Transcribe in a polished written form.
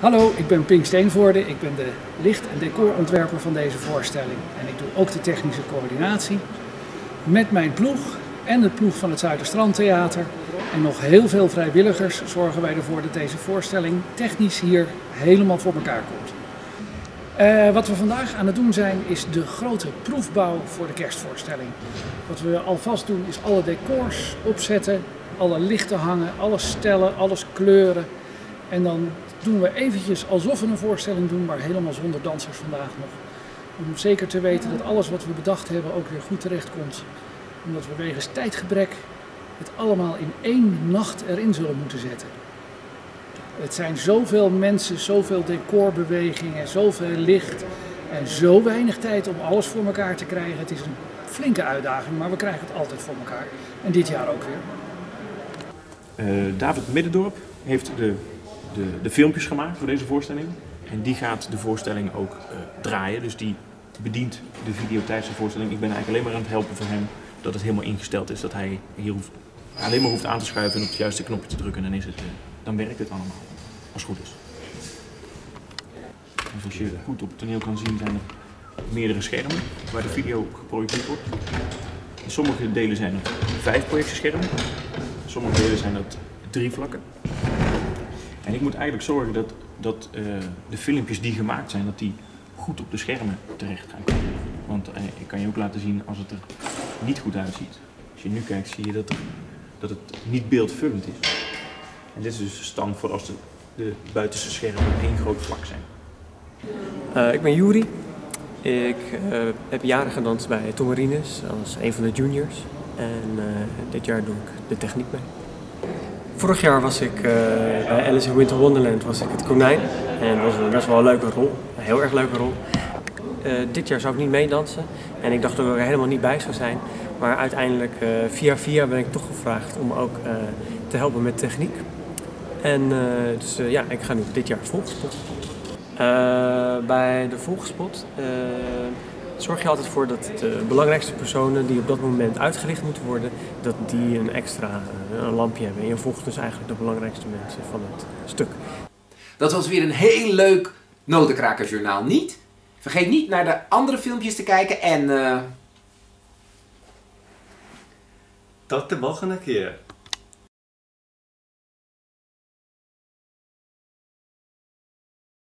Hallo, ik ben Pink Steenvoorden. Ik ben de licht- en decorontwerper van deze voorstelling. En ik doe ook de technische coördinatie met mijn ploeg en de ploeg van het Zuiderstrandtheater. En nog heel veel vrijwilligers zorgen wij ervoor dat deze voorstelling technisch hier helemaal voor elkaar komt. Wat we vandaag aan het doen zijn is de grote proefbouw voor de kerstvoorstelling. Wat we alvast doen is alle decors opzetten, alle lichten hangen, alles stellen, alles kleuren. En dan doen we eventjes alsof we een voorstelling doen, maar helemaal zonder dansers vandaag nog. Om zeker te weten dat alles wat we bedacht hebben ook weer goed terecht komt. Omdat we wegens tijdgebrek het allemaal in één nacht erin zullen moeten zetten. Het zijn zoveel mensen, zoveel decorbewegingen, zoveel licht en zo weinig tijd om alles voor elkaar te krijgen. Het is een flinke uitdaging, maar we krijgen het altijd voor elkaar. En dit jaar ook weer. David Middendorp heeft de filmpjes gemaakt voor deze voorstelling. En die gaat de voorstelling ook draaien, dus die bedient de video tijdens de voorstelling. Ik ben eigenlijk alleen maar aan het helpen van hem dat het helemaal ingesteld is, dat hij hier alleen maar hoeft aan te schuiven en op het juiste knopje te drukken en dan werkt het allemaal, als het goed is. En zoals je goed op het toneel kan zien zijn er meerdere schermen waar de video geprojecteerd wordt. In sommige delen zijn er 5 projectieschermen, in sommige delen zijn dat 3 vlakken. En ik moet eigenlijk zorgen dat de filmpjes die gemaakt zijn, dat die goed op de schermen terecht gaan komen. Want ik kan je ook laten zien als het er niet goed uitziet. Als je nu kijkt zie je dat het niet beeldvullend is. En dit is dus de stand voor als de buitenste schermen één groot vlak zijn. Ik ben Juri. Ik heb jaren gedanst bij Tom Rienus als een van de juniors. En dit jaar doe ik de techniek mee. Vorig jaar was ik bij Alice in Winter Wonderland was ik het konijn. En dat was best wel een leuke rol. Een heel erg leuke rol. Dit jaar zou ik niet meedansen. En ik dacht dat ik er helemaal niet bij zou zijn. Maar uiteindelijk via ben ik toch gevraagd om ook te helpen met techniek. En ja, ik ga nu dit jaar Volksspot. Bij de Volksspot zorg je altijd voor dat de belangrijkste personen die op dat moment uitgelicht moeten worden, dat die een extra een lampje hebben. En je volgt dus eigenlijk de belangrijkste mensen van het stuk. Dat was weer een heel leuk Notenkrakerjournaal, niet? Vergeet niet naar de andere filmpjes te kijken en... Tot de volgende keer!